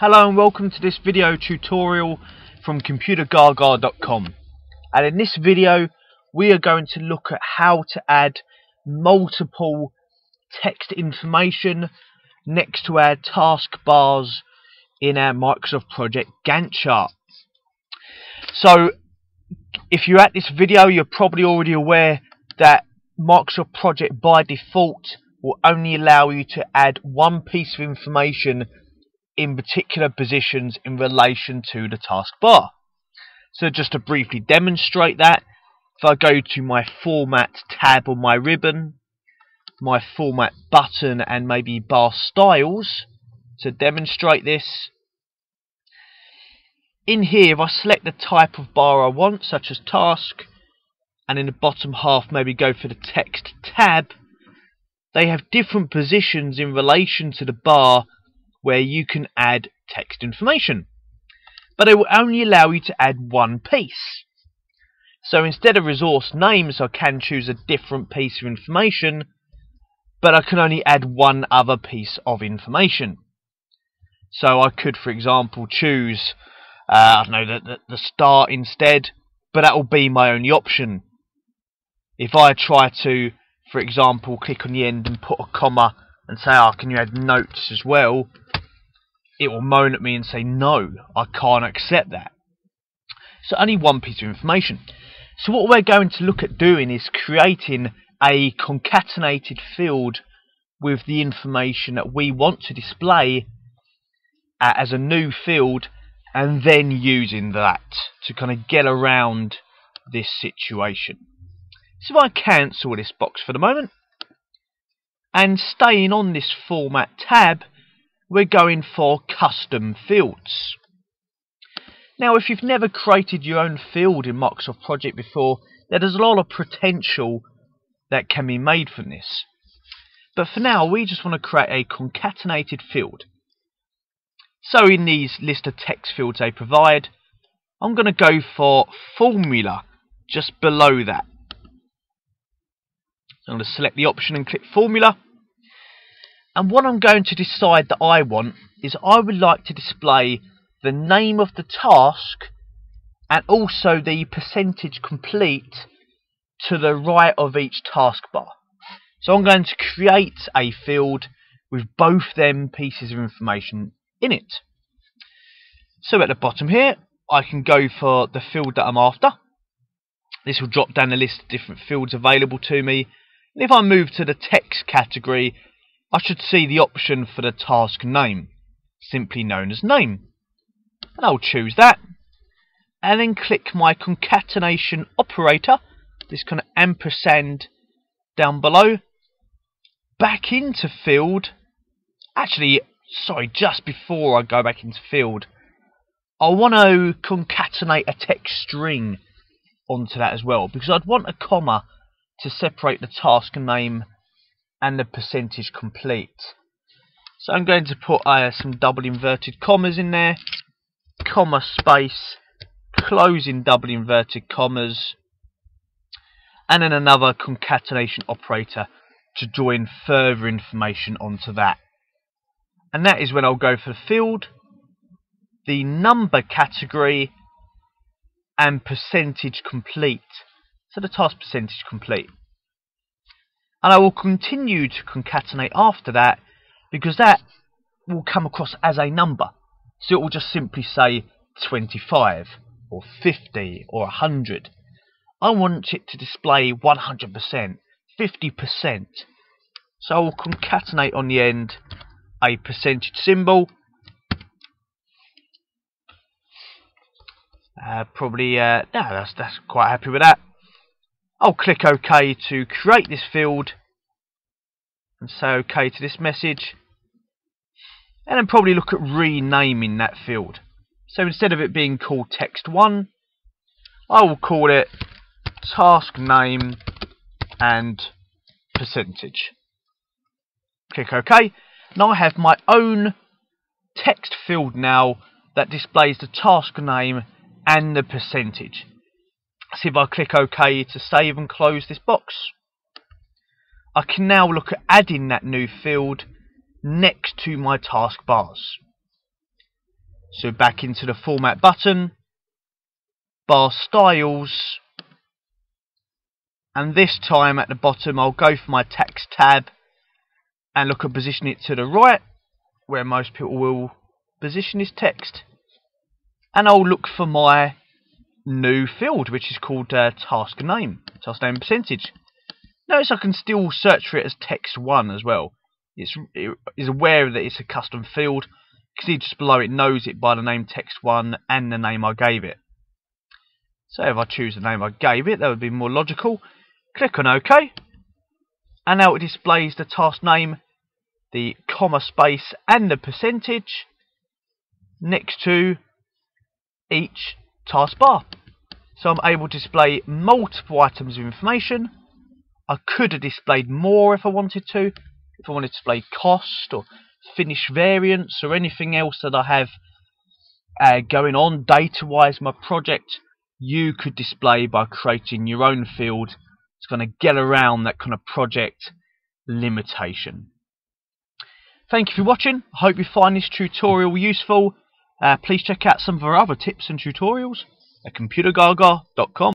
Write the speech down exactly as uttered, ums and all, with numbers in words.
Hello and welcome to this video tutorial from Computer Gaga dot com, and in this video we are going to look at how to add multiple text information next to our taskbars in our Microsoft Project Gantt chart. So if you're at this video, you're probably already aware that Microsoft Project by default will only allow you to add one piece of information in particular positions in relation to the taskbar. So just to briefly demonstrate that, if I go to my format tab on my ribbon, my format button and maybe bar styles, to demonstrate this, in here if I select the type of bar I want, such as task, and in the bottom half maybe go for the text tab, they have different positions in relation to the bar where you can add text information, but they will only allow you to add one piece. So instead of resource names, I can choose a different piece of information, but I can only add one other piece of information. So I could, for example, choose uh, I don't know the, the, the start instead, but that will be my only option. If I try to, for example, click on the end and put a comma and say, "Ah, oh, can you add notes as well?" it will moan at me and say, "No, I can't accept that." So only one piece of information. So what we're going to look at doing is creating a concatenated field with the information that we want to display uh, as a new field, and then using that to kind of get around this situation. So if I cancel this box for the moment, and staying on this format tab, we're going for custom fields. Now, if you've never created your own field in Microsoft Project before, there's a lot of potential that can be made from this. But for now, we just want to create a concatenated field. So in these list of text fields they provide, I'm going to go for formula just below that. I'm going to select the option and click formula. And what I'm going to decide that I want is I would like to display the name of the task and also the percentage complete to the right of each taskbar. So I'm going to create a field with both them pieces of information in it. So at the bottom here, I can go for the field that I'm after. This will drop down a list of different fields available to me. And if I move to the text category, I should see the option for the task name, simply known as name. And I'll choose that, and then click my concatenation operator, this kind of ampersand down below, back into field. Actually, sorry, just before I go back into field, I want to concatenate a text string onto that as well, because I'd want a comma to separate the task name and the percentage complete. So I'm going to put uh, some double inverted commas in there, comma space, closing double inverted commas, and then another concatenation operator to join further information onto that. And that is when I'll go for the field, the number category, and percentage complete. So the task percentage complete. And I will continue to concatenate after that, because that will come across as a number. So it will just simply say twenty-five or fifty or one hundred. I want it to display one hundred percent, fifty percent. So I will concatenate on the end a percentage symbol. Uh, probably, uh, no, that's, that's quite happy with that. I'll click OK to create this field and say OK to this message, and then probably look at renaming that field. So instead of it being called text one, I will call it task name and percentage. Click OK. Now I have my own text field now that displays the task name and the percentage. So if I click OK to save and close this box, I can now look at adding that new field next to my taskbars. So back into the format button, bar styles, and this time at the bottom I'll go for my text tab and look and position it to the right where most people will position this text, and I'll look for my new field which is called uh, task name, task name percentage. Notice I can still search for it as text one as well. It's, it is aware that it's a custom field. You can see just below it knows it by the name text one and the name I gave it. So if I choose the name I gave it, that would be more logical. Click on OK, and now it displays the task name, the comma space and the percentage next to each taskbar. So I'm able to display multiple items of information. I could have displayed more if I wanted to, if I wanted to display cost or finish variance or anything else that I have uh, going on data-wise my project. You could display by creating your own field. It's going to get around that kind of project limitation. Thank you for watching. I hope you find this tutorial useful. Uh, please check out some of our other tips and tutorials at Computer Gaga dot com.